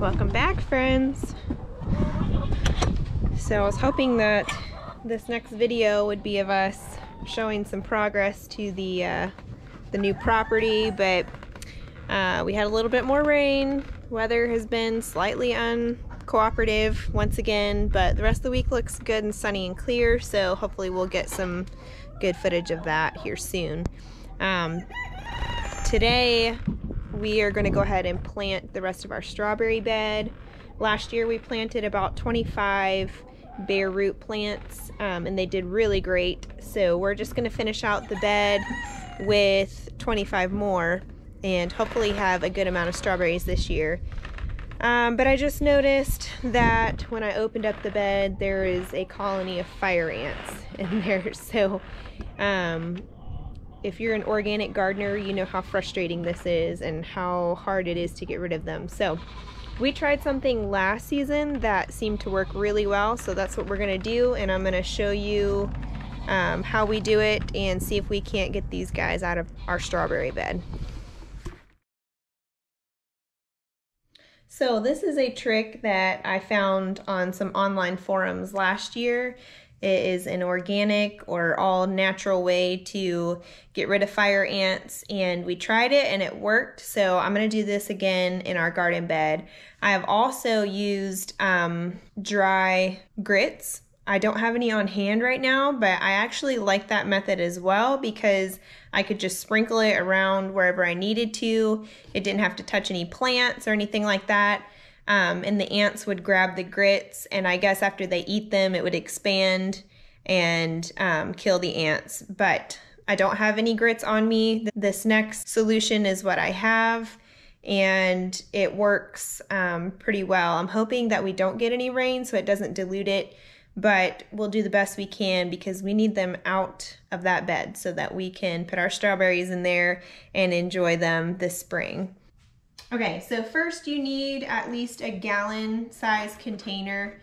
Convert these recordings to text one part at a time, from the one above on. Welcome back, friends. So I was hoping that this next video would be of us showing some progress to the new property, but we had a little bit more rain. Weather has been slightly uncooperative once again, but the rest of the week looks good and sunny and clear, so hopefully we'll get some good footage of that here soon. Today we are going to go ahead and plant the rest of our strawberry bed. Last year we planted about 25 bare root plants and they did really great, so we're just going to finish out the bed with 25 more and hopefully have a good amount of strawberries this year. But I just noticed that when I opened up the bed, there is a colony of fire ants in there, so if you're an organic gardener, you know how frustrating this is and how hard it is to get rid of them. So we tried something last season that seemed to work really well, so that's what we're gonna do, and I'm gonna show you how we do it and see if we can't get these guys out of our strawberry bed. So this is a trick that I found on some online forums last year. It is an organic or all natural way to get rid of fire ants, and we tried it and it worked. So I'm going to do this again in our garden bed. I have also used dry grits. I don't have any on hand right now, but I actually like that method as well because I could just sprinkle it around wherever I needed to. It didn't have to touch any plants or anything like that. And the ants would grab the grits, and I guess after they eat them, it would expand and kill the ants. But I don't have any grits on me. This next solution is what I have, and it works pretty well. I'm hoping that we don't get any rain so it doesn't dilute it, but we'll do the best we can because we need them out of that bed so that we can put our strawberries in there and enjoy them this spring. Okay, so first you need at least a gallon size container.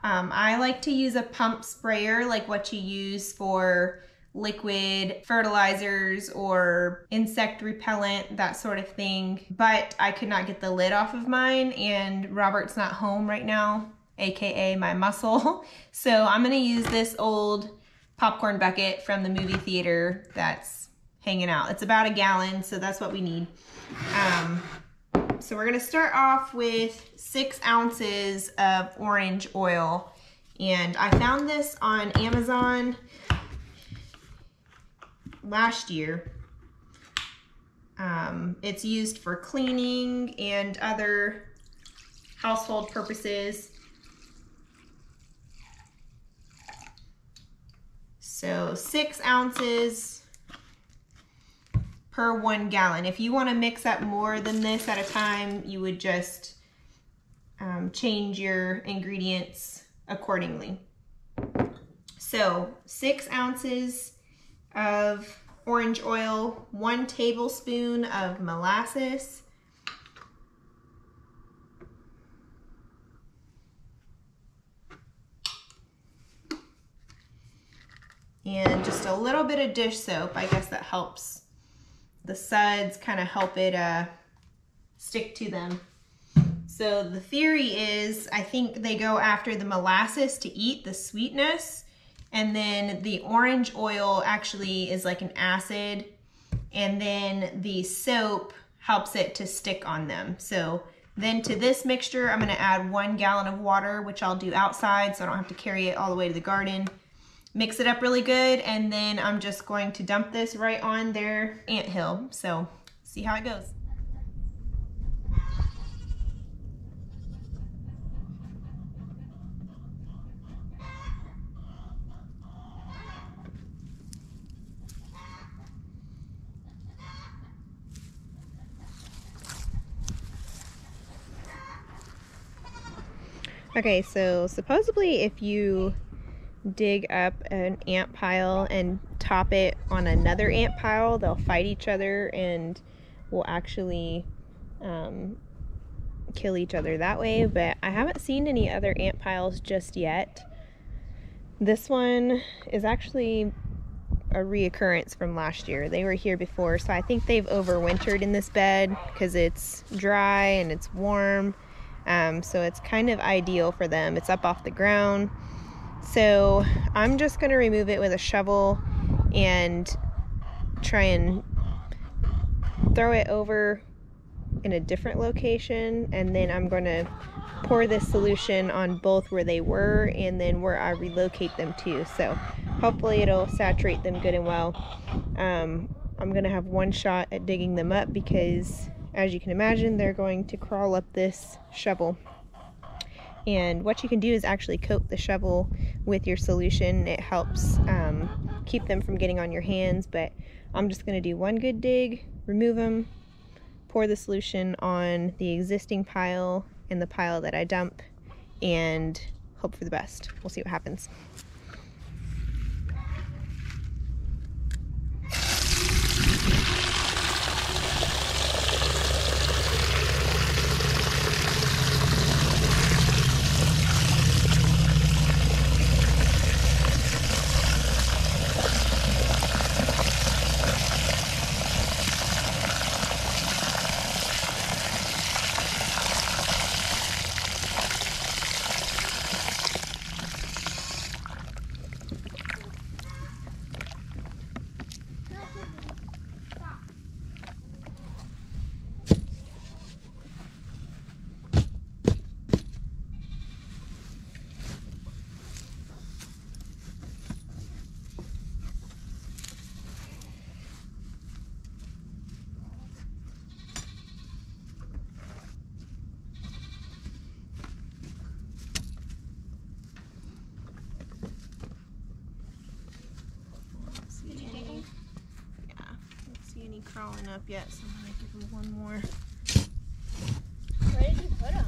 I like to use a pump sprayer, like what you use for liquid fertilizers or insect repellent, that sort of thing. But I could not get the lid off of mine, and Robert's not home right now, AKA my muscle. So I'm gonna use this old popcorn bucket from the movie theater that's hanging out. It's about a gallon, so that's what we need. So we're gonna start off with 6 ounces of orange oil. And I found this on Amazon last year. It's used for cleaning and other household purposes. So 6 ounces per 1 gallon. If you want to mix up more than this at a time, you would just change your ingredients accordingly. So 6 ounces of orange oil, 1 tablespoon of molasses, 1 little bit of dish soap. I guess that helps. The suds kind of help it stick to them. So the theory is, I think they go after the molasses to eat the sweetness, and then the orange oil actually is like an acid, and then the soap helps it to stick on them. So then to this mixture, I'm going to add 1 gallon of water, which I'll do outside so I don't have to carry it all the way to the garden. Mix it up really good, and then I'm just going to dump this right on their anthill. So, see how it goes. Okay, so supposedly if you dig up an ant pile and top it on another ant pile, they'll fight each other and will actually kill each other that way, but I haven't seen any other ant piles just yet. This one is actually a reoccurrence from last year. They were here before, so I think they've overwintered in this bed because it's dry and it's warm. So it's kind of ideal for them. It's up off the ground. So I'm just going to remove it with a shovel and try and throw it over in a different location, and then I'm going to pour this solution on both where they were and then where I relocate them to. So hopefully it'll saturate them good and well. I'm going to have one shot at digging them up because, as you can imagine, they're going to crawl up this shovel. And what you can do is actually coat the shovel with your solution. It helps keep them from getting on your hands, but I'm just going to do one good dig, remove them, pour the solution on the existing pile and the pile that I dump, and hope for the best. We'll see what happens. Crawling up yet, so I'm gonna give her one more. Where did you put them?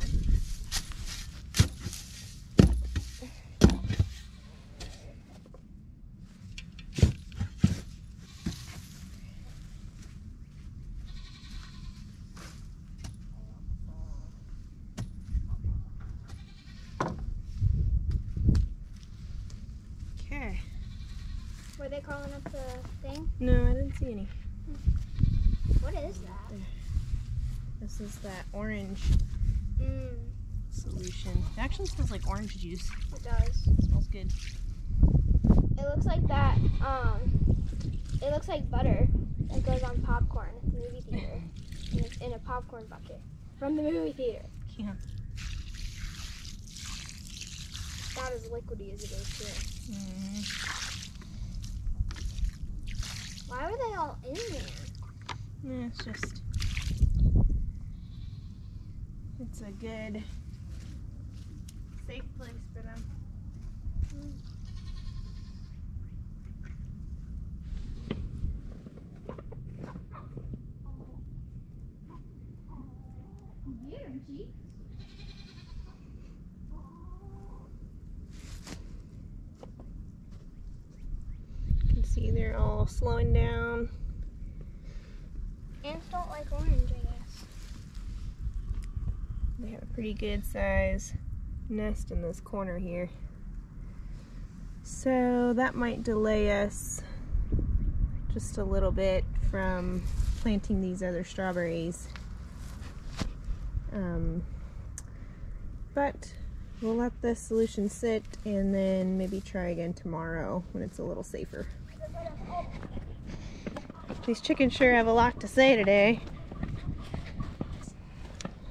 Okay. Were they crawling up the thing? No, I didn't see any. What is that? This is that orange solution. It actually smells like orange juice. It does. It smells good. It looks like that, it looks like butter that goes on popcorn at the movie theater. And it's in a popcorn bucket from the movie theater. Yeah. Not as liquidy as it is too. Why were they all in there? Yeah, it's just, it's a good, safe place for them. You can see they're all slowing down. Ants don't like orange, I guess. They have a pretty good size nest in this corner here. So that might delay us just a little bit from planting these other strawberries. But we'll let this solution sit and then maybe try again tomorrow when it's a little safer. These chickens sure have a lot to say today.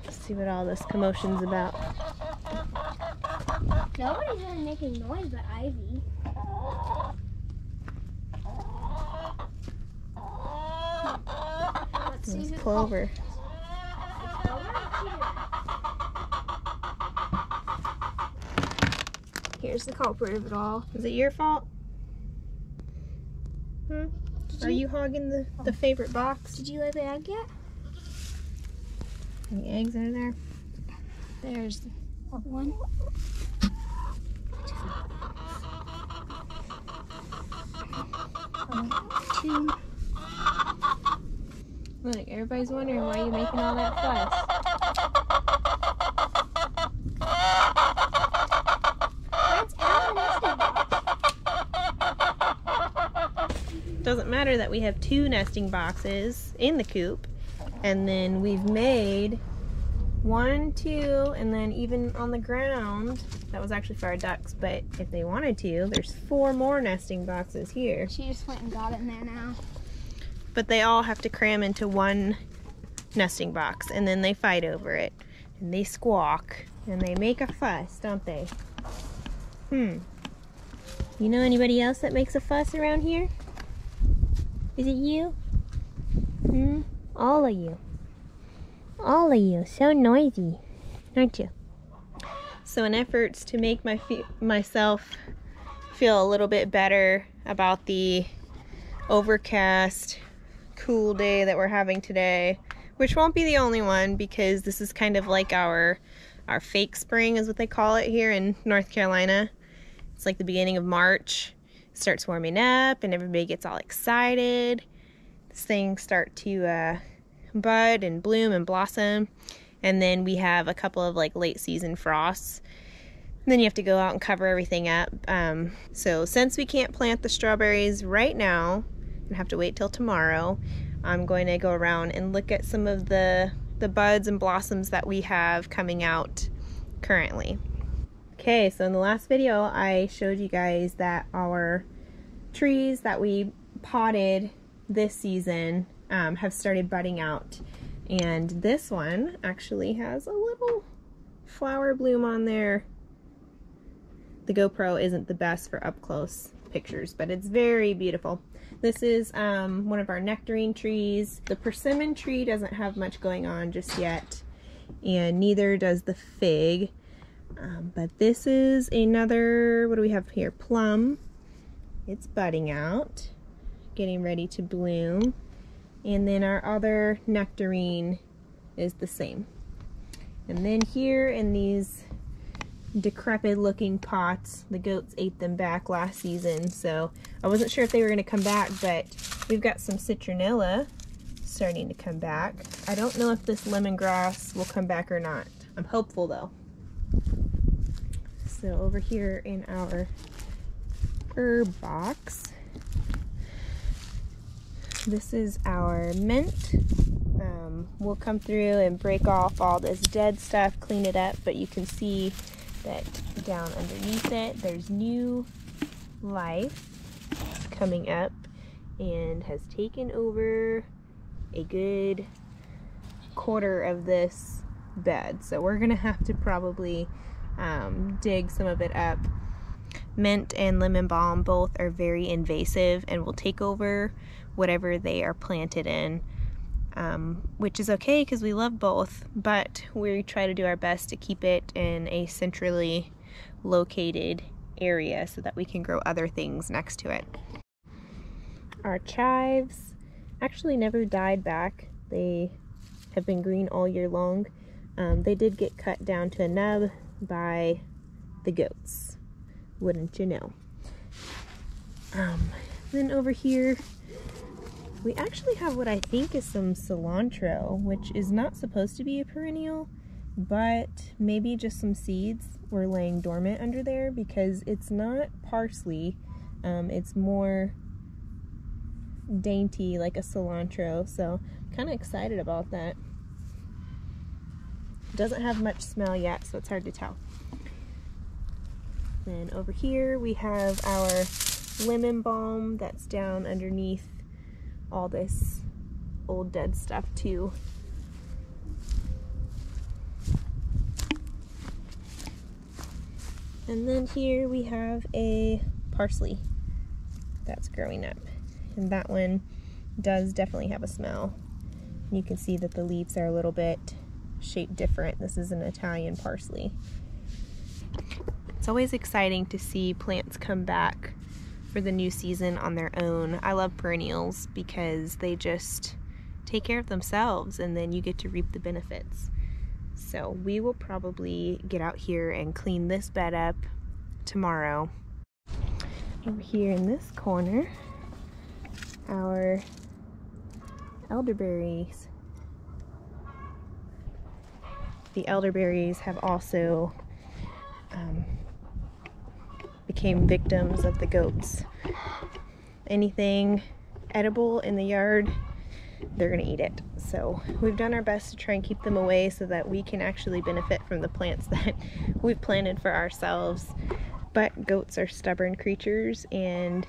Let's see what all this commotion's about. Nobody's really making noise but Ivy. Let's see who's Clover. Here's the culprit of it all. Is it your fault? Hmm? Are you hogging the favorite box? Did you lay the egg yet? Any eggs in there? There's one. Two. Look, everybody's wondering why you're making all that fuss. That's out of the nesting box. Doesn't matter that we have two nesting boxes in the coop, and then we've made One, two, and then even on the ground, that was actually for our ducks, but if they wanted to, there's four more nesting boxes here. She just went and got it in there now. But they all have to cram into one nesting box, and then they fight over it, and they squawk, and they make a fuss, don't they? You know anybody else that makes a fuss around here? Is it you? All of you. All of you, so noisy, aren't you? So in efforts to make myself feel a little bit better about the overcast, cool day that we're having today, which won't be the only one because this is kind of like our fake spring is what they call it here in North Carolina. It's like the beginning of March. It starts warming up and everybody gets all excited. Things start to bud and bloom and blossom, and then we have a couple of like late season frosts, and then you have to go out and cover everything up. So since we can't plant the strawberries right now and have to wait till tomorrow, I'm going to go around and look at some of the buds and blossoms that we have coming out currently. Okay, so in the last video I showed you guys that our trees that we potted this season have started budding out, and this one actually has a little flower bloom on there. The GoPro isn't the best for up close pictures, but it's very beautiful. This is one of our nectarine trees. The persimmon tree doesn't have much going on just yet, and neither does the fig, but this is another, what do we have here, plum. It's budding out, getting ready to bloom. And then our other nectarine is the same. And then here in these decrepit looking pots, the goats ate them back last season, so I wasn't sure if they were going to come back, but we've got some citronella starting to come back. I don't know if this lemongrass will come back or not. I'm hopeful though. So over here in our herb box, this is our mint. We'll come through and break off all this dead stuff, clean it up, but you can see that down underneath it, there's new life coming up and has taken over a good quarter of this bed. So we're gonna have to probably dig some of it up. Mint and lemon balm both are very invasive and will take over whatever they are planted in, which is okay because we love both, but we try to do our best to keep it in a centrally located area so that we can grow other things next to it. Our chives actually never died back. They have been green all year long. They did get cut down to a nub by the goats, wouldn't you know. Then over here we actually have what I think is some cilantro, which is not supposed to be a perennial, but maybe just some seeds were laying dormant under there because it's not parsley. It's more dainty like a cilantro, so I'm kind of excited about that. It doesn't have much smell yet, so it's hard to tell. Then over here we have our lemon balm that's down underneath all this old dead stuff too. And then here we have a parsley that's growing up, and that one does definitely have a smell. You can see that the leaves are a little bit shaped different. This is an Italian parsley. It's always exciting to see plants come back for the new season on their own. I love perennials because they just take care of themselves and then you get to reap the benefits. So we will probably get out here and clean this bed up tomorrow. Over here in this corner, our elderberries. The elderberries have also became victims of the goats. Anything edible in the yard they're gonna eat it. So we've done our best to try and keep them away so that we can actually benefit from the plants that we've planted for ourselves. But goats are stubborn creatures and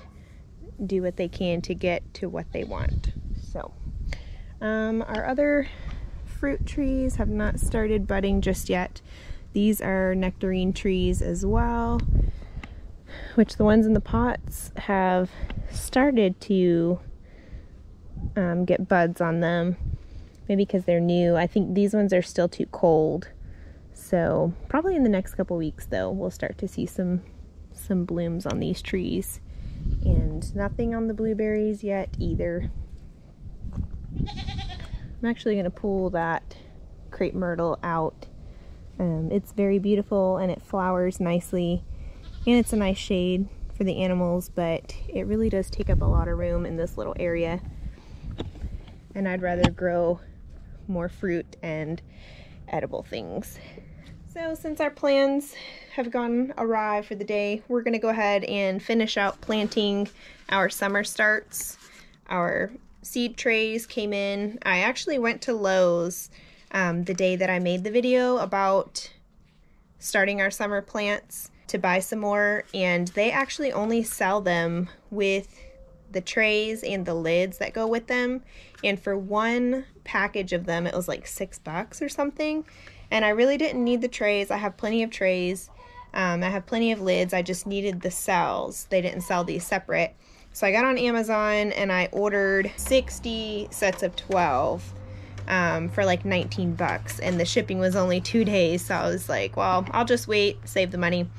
do what they can to get to what they want. So our other fruit trees have not started budding just yet. These are nectarine trees as well, which the ones in the pots have started to get buds on them, maybe because they're new. I think these ones are still too cold, so probably in the next couple weeks though we'll start to see some blooms on these trees. And nothing on the blueberries yet either. I'm actually going to pull that crepe myrtle out. It's very beautiful and it flowers nicely, and it's a nice shade for the animals, but it really does take up a lot of room in this little area, and I'd rather grow more fruit and edible things. So since our plans have gone awry for the day, we're going to go ahead and finish out planting our summer starts. Our seed trays came in. I actually went to Lowe's the day that I made the video about starting our summer plants to buy some more, and they actually only sell them with the trays and the lids that go with them. And for one package of them, it was like $6 or something. And I really didn't need the trays. I have plenty of trays. I have plenty of lids. I just needed the cells. They didn't sell these separate. So I got on Amazon and I ordered 60 sets of 12 for like 19 bucks. And the shipping was only 2 days. So I was like, well, I'll just wait, save the money.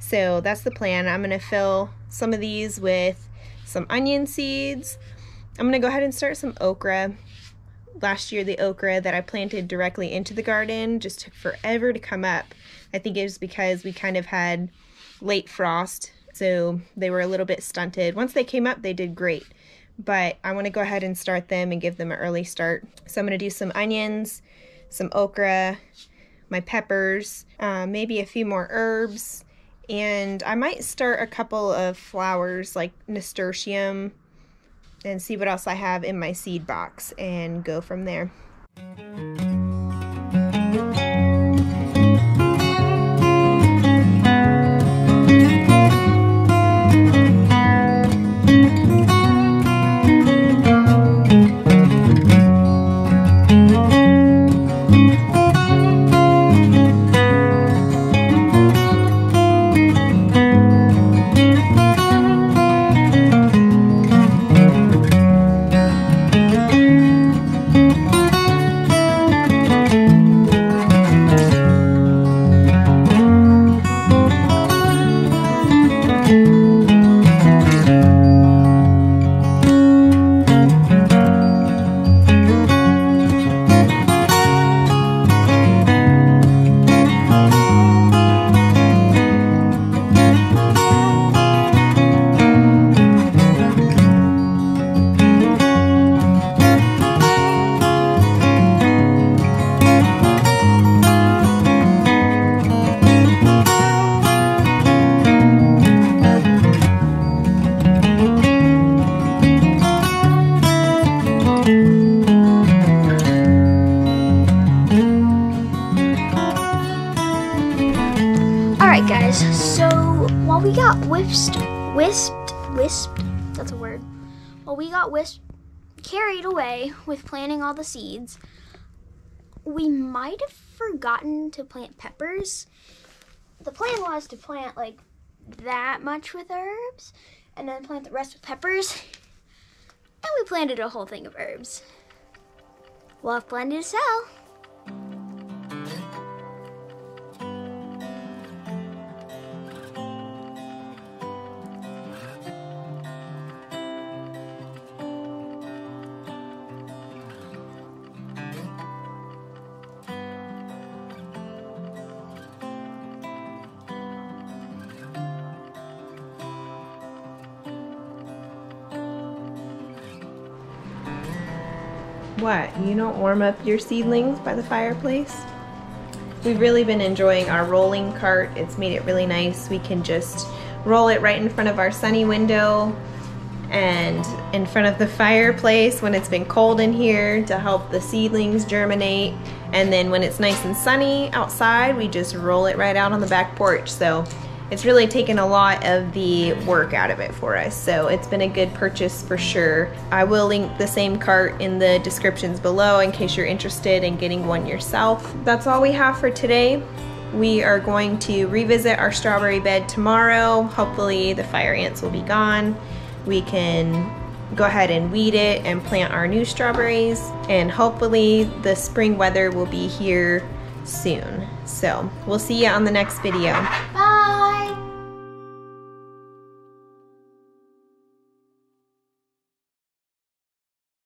So that's the plan. I'm going to fill some of these with some onion seeds. I'm going to go ahead and start some okra. Last year, the okra that I planted directly into the garden just took forever to come up. I think it was because we kind of had late frost, so they were a little bit stunted. Once they came up, they did great, but I want to go ahead and start them and give them an early start. So I'm going to do some onions, some okra, my peppers, maybe a few more herbs, and I might start a couple of flowers like nasturtium, and see what else I have in my seed box and go from there. Carried away with planting all the seeds, we might have forgotten to plant peppers. The plan was to plant like that much with herbs and then plant the rest with peppers, and we planted a whole thing of herbs. We'll have plenty to sell. What, you don't warm up your seedlings by the fireplace? We've really been enjoying our rolling cart. It's made it really nice. We can just roll it right in front of our sunny window and in front of the fireplace when it's been cold in here to help the seedlings germinate. And then when it's nice and sunny outside, we just roll it right out on the back porch. So it's really taken a lot of the work out of it for us. So it's been a good purchase for sure. I will link the same cart in the descriptions below in case you're interested in getting one yourself. That's all we have for today. We are going to revisit our strawberry bed tomorrow. Hopefully the fire ants will be gone. We can go ahead and weed it and plant our new strawberries, and hopefully the spring weather will be here soon. So we'll see you on the next video. Bye.